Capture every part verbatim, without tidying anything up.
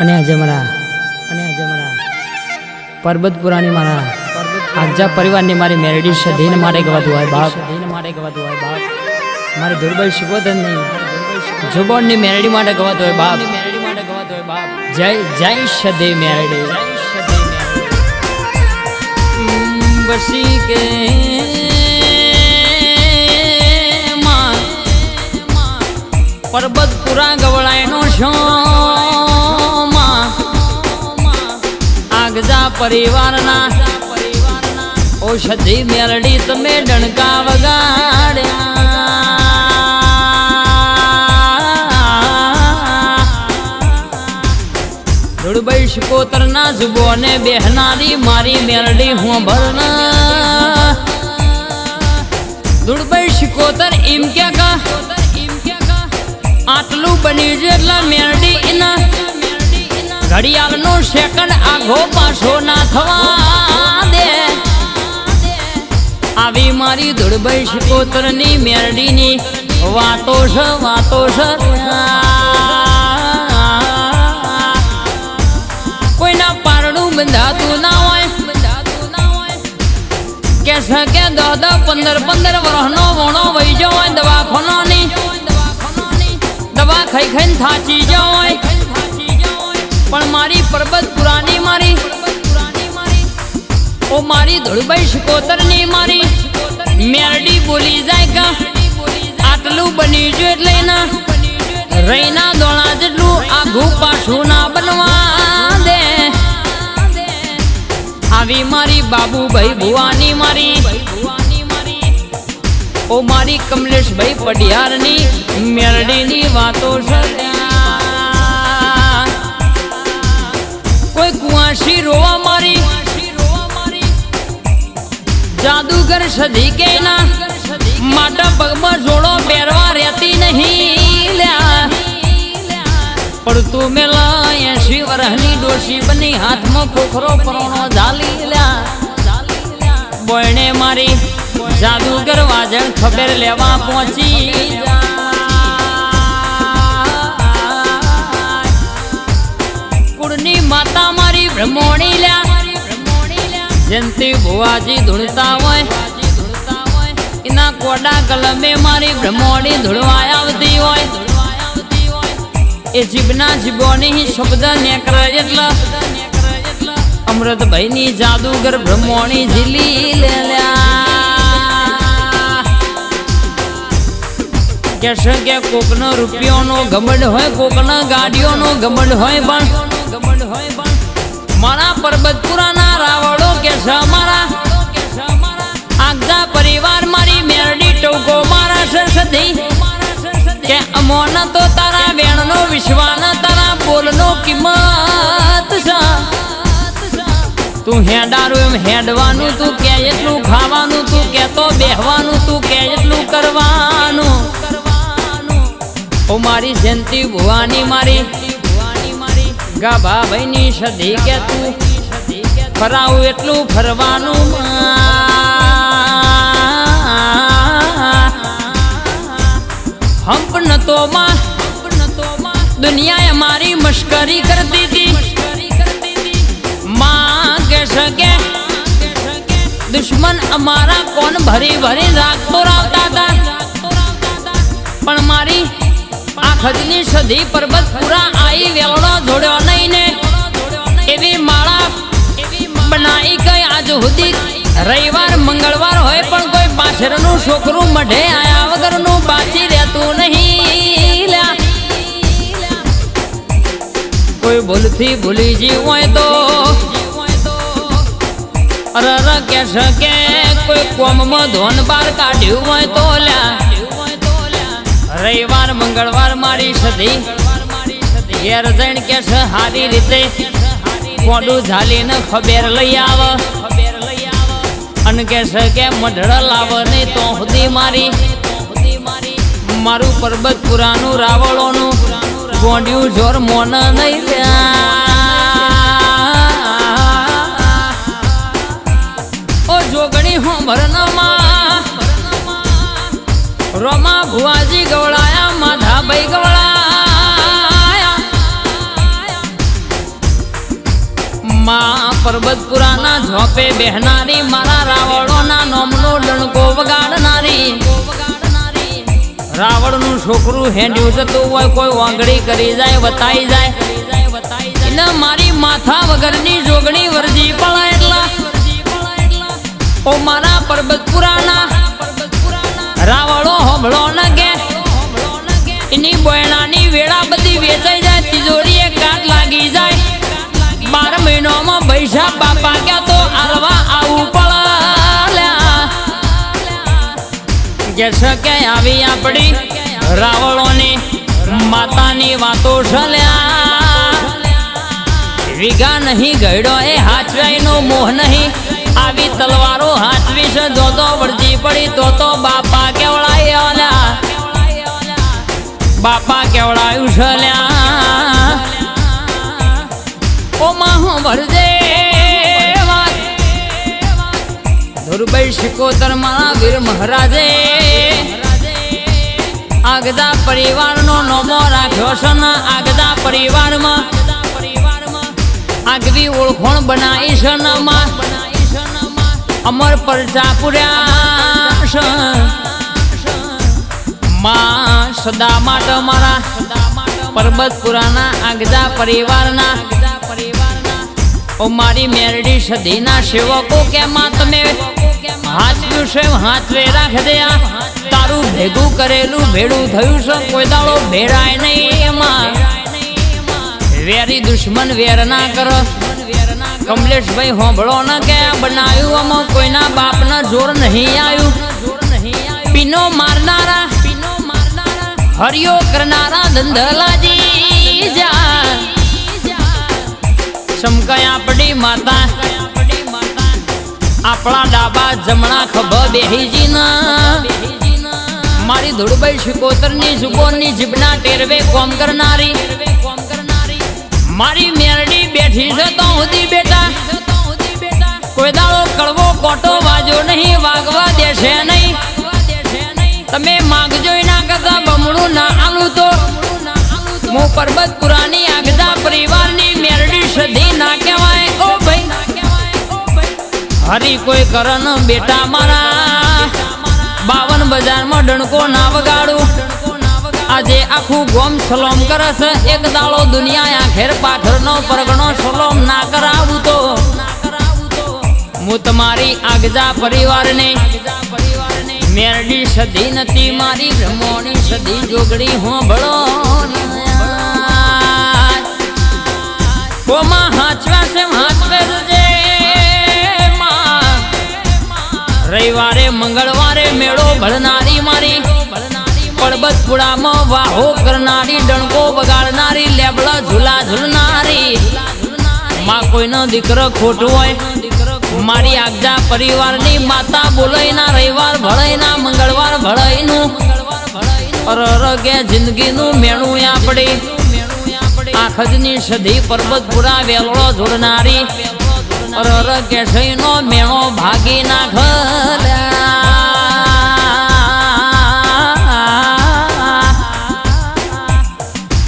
અને આજે મારા અને આજે મારા પરબતપુરાની મારા આજા પરિવારની મારી મેરેડી છે ધીને મારે ગવાતું હોય બાપ ધીને મારે ગવાતું હોય બાપ મારે દુર્ભાઈ શિકોધન નહીં જુબોનની મેરેડી માટે ગવાતું હોય બાપ મેરેડી માટે ગવાતું હોય બાપ જય જય શદે મેરેડી જય શદે મેરેડી બસી કે માં પરબતપુરા ગવળાયનો છો आगजा परिवार ना औषधि मेलडी तमे डणका वगाड्या धुड़बई शिकोतर ना जुबोने बेहनारी मारी मेलडी हूँ भरना धुड़बई शिकोतर इम क्या का आटलू बनी जेटला मेलडी इना घड़ियाल नो सेकंड आगो पाछो ना थवा दे आवी मारी धुड़बई शिकोतरनी मेरडीनी वातो छ वातो छ कोई ना पारडू बंधातू ना होय बंधातू ना होय के सके दो पंदर पंदर वरहनो वणो वई जाओ दवाखानो नी दवाखानो नी दवा खाई खाई थाची जाओ पण मारी पर्वत पुरानी मारी ओ मारी धुड़बई शिकोतरनी मारी मेरडी बोली जाए का आटलू बनी जो एटले ना रैना दोणा जेटलू आघू पाछू ना बनवा दे आवी मारी बाबू भाई भुवानी मारी ओ मारी कमलेश भाई पडियारनी मेरडीनी वातो छे कोई कुआशी रोवा मारी जादूगर सदी के ना माटा पगमा जोड़ो बेरवा रहती नहीं लिया पर तू मेला ऐसी वरहनी डोशी बनी हाथ में पोखरो परोनो जाली लिया बोयने मारी जादूगर वाजन खबर लेवा पहुंची माता मारी ब्रह्मोणी लिया जंती बुआजी धुड़ता होय इना कोडा कलमे मारी ब्रह्मोणी धुड़वाया आवती होय ए जीवना जीवोनी शब्द ने करे जेटला अमृत भाई नी जादूगर ब्रह्मोणी झीली ले लिया कैसे के कोकनो रुपियो नो गमड होय कोकना गाड़ियो नो गमड होय पण मारा पर्वतपुरा ना रावड़ो के समारा आगदा परिवार मारी मेरडी टोको मारा सरसदी के अमोन तो तारा वेणनो विश्वाना तारा बोलनो कीमत सा तू हेडारू एम हेडवानू तू के एटलू खावानू तू के तो बेहवानू तू के एटलू करवानू ओ मारी जंती भुवानी मारी गाबा भाई नी सदी के तू फराऊ एटलू फरवानू हम्प न तो मां दुनिया हमारी मश्करी करती थी मां के सके दुश्मन हमारा कौन भरी भरी राख तो रावता था पर मारी आखजनी सदी पर्वत पूरा आई वेलड़ो जोड़ो नहीं ने एवी माला बनाई गई आज हुदी रविवार मंगलवार होए पण कोई बासरनु छोकरू मढे आया वगरनु बाची रहतू नहीं ला कोई भूलती भूली जी होए तो अरे रे कैसे के कोई कोम में धोन बार काढ्यो होए तो ला रविवार मंगलवार मारी सदी घेर जण के हारी रीते कोडू झाली न खबेर लई आव अन के से के मढड़ा लाव ने तो हुदी मारी मारू पर्वत पुरानु रावळो नु गोंड्यू जोर मोन नहीं ल्या ओ जोगणी हो भरना मा रोमा भुआजी गवड़ाया माधा भाई गवड़ाया परबतपुरा ना झोपे बेहनारी मारा रावणो ना नोमनो डणको वगाड़नारी रावण नु छोकरू हेंड्यू जतो होय कोई वांगड़ी करी जाए बताई जाए इने मारी माथा वगर नी जोगणी वरजी पड़ा एटला ओ मारा परबतपुरा ना रावणो होंभळो न के इनी बोयना नी वेड़ा बदी वेचाई जाए तिजोरी एक काट लागी जाए बारह महीनों में बैशा बापा क्या तो अलवा आऊ पड़ा जैसा क्या आवी आपड़ी रावणों ने माता ने वातो सल्या विगा नहीं गयडो ए हाचवाई नो मोह नहीं आवी तलवारो हाचवी से दो तो वर्जी पड़ी तो तो बापा केवड़ाई ओला बापा केवड़ायू सल्या धुरबाई शिकोतर मारा वीर महाराजे आगदा परिवार नो नोमो राख्यो छे ने आगदा परिवार मां आगवी ओळखोण बनाई छे ने मां अमर परचा पुर्या छे मां सदा माटे मारा परबतपुरा ना आगदा परिवार ना ओ मारी मेरडी सदीना सेवको के मात में हाथ सेव हाथ वे राख दिया तारू भेगू करेलू भेड़ू थयू स कोई दाड़ो भेड़ाय नहीं मां वेरी दुश्मन वेर ना कर कमलेश भाई होंभळो न के बनायू अम कोई ना बाप ना जोर नहीं आयू पीनो मारनारा हरियो करनारा धंधला जी जा चमकया पड़ी माता अपना डाबा जमना खब बेही जी ना मारी धुड़बाई शिकोतर नी जुबान नी जीभना टेरवे कोम करनारी मारी मेरडी बैठी से तो हुदी बेटा कोई दाड़ो कड़वो कोटो वाजो नहीं वागवा देशे नहीं तमे मागजो ना कदा बमड़ू ना आलू तो मु पर्वत पुरानी आगदा परिवार नी मेरडी सदी ना कहवाय ओ भाई हरी कोई करन बेटा मारा बावन बाजार में डणको ना वगाड़ू आजे आखू गोम सलोम करस एक दालो दुनिया आखेर पाथर नो परगणो सलोम ना करावू तो मु तुम्हारी आगजा परिवार ने मेरडी सदी नती मारी ब्रह्मोनी सदी जोगड़ी हो बड़ो कोमा हाचवा से हाचवे जे मां रविवारे मंगलवारे मेड़ो भरनारी मारी पर्वतपुरा में वाहो करनारी डणको बगाड़नारी लेबड़ा झूला झूलनारी मां कोई न दीकरो खोटो होय मारी आगजा परिवार नी माता बोले ना रविवार भळे ना मंगलवार भळे नु अरे अरे के जिंदगी नु मेणू आपड़ी आखजनी सदी पर्वतपुरा वेलड़ो झुड़नारी और केसईनो मेणो भागी नाखल्या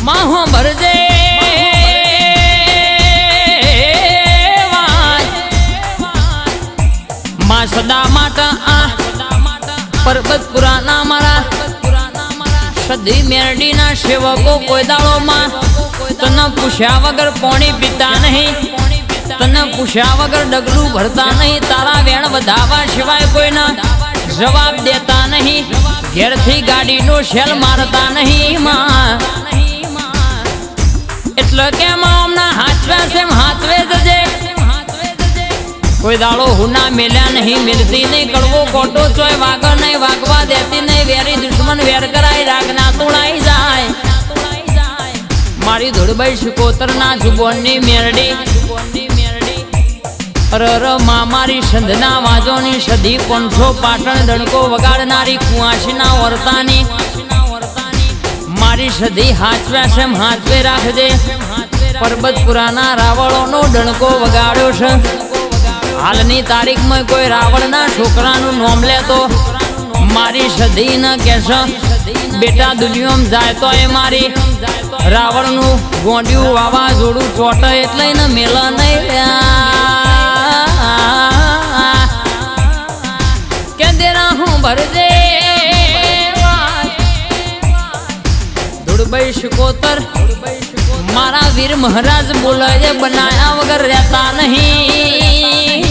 माहो भरजे मा सदा माटा आ पर्वतपुरा ना मारा सदी मेरडी ना सेवको कोई दाड़ो मा तन पूछा वगर पानी पीता नहीं तन पूछा वगर डगलू भरता नहीं तारा वेण वधावा सिवाय कोई ना जवाब देता नहीं घेर थी गाड़ी नो शेल मारता नहीं मां એટલે કે માં ના હાથવે સેમ હાથવે જજે કોઈ દાળો હુના મેલ્યા નહીં મિલતી નહીં કડવો કોટો ચોય વાગો નહીં વાગવા દેતી નહીં વેરી દુશ્મન વેર કરાઈ રાખના તોડાઈ જાય मारी धुड़बाई शिकोतर ना जुबोनी मेरडी अरर मां मारी संधना वाजोनी सदी पंथो पाटण डणको वगाड़नारी कुआशीना औरतानी मारी सदी हाचवे सेम हाचवे राखजे पर्वतपुरा ना रावणो नो डणको वगाड्यो छे हालनी तारीख में कोई रावण ना छोकरानु नाम ले तो मारी सदी न कहेशे बेटा दुनिया में जाए तो ए मारी रावण नु गोंडियू वावा जोड़ू चोट एटले न मेला नहीं। कहते राहों भर दे दुड़बई शुकोतर मारा वीर महाराज बोला ये बनाया वगर रहता नहीं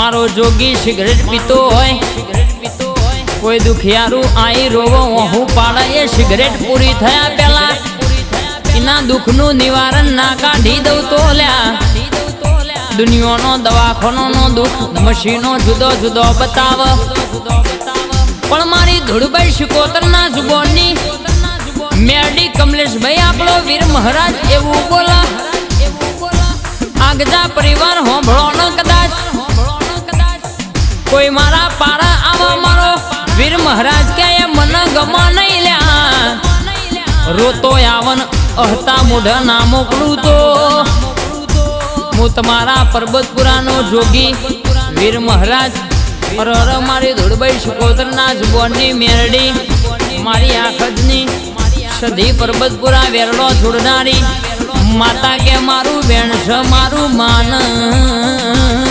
मारो जोगी सिगरेट पीतो है कोई दुखियारू आई रोवो वहू पाड़ा ये सिगरेट पूरी थया पेला इना दुख नु निवारण ना काढ़ी दऊ तो ल्या दुनिया नो दवाखानो नो दुख मशीनो जुदो जुदो बताव पण मारी धुड़बई शुकोतर ना जुबोनी मेडी कमलेश भाई आपलो वीर महाराज एवं बोला आगजा परिवार हो भड़ोनो कदाच कोई मारा पारा आवा मारो वीर महाराज क्या ये मन गमा नहीं लिया रोतो यावन अहता मुढ़ नामो क्रूतो मु तुम्हारा पर्वत पुरानो जोगी वीर महाराज और और मारी धुड़बई शुकोतर ना जुबोनी मेरडी मारी आखजनी सदी पर्वतपुरा वेरलो छोड़नारी माता के मारू बेण मारू मान।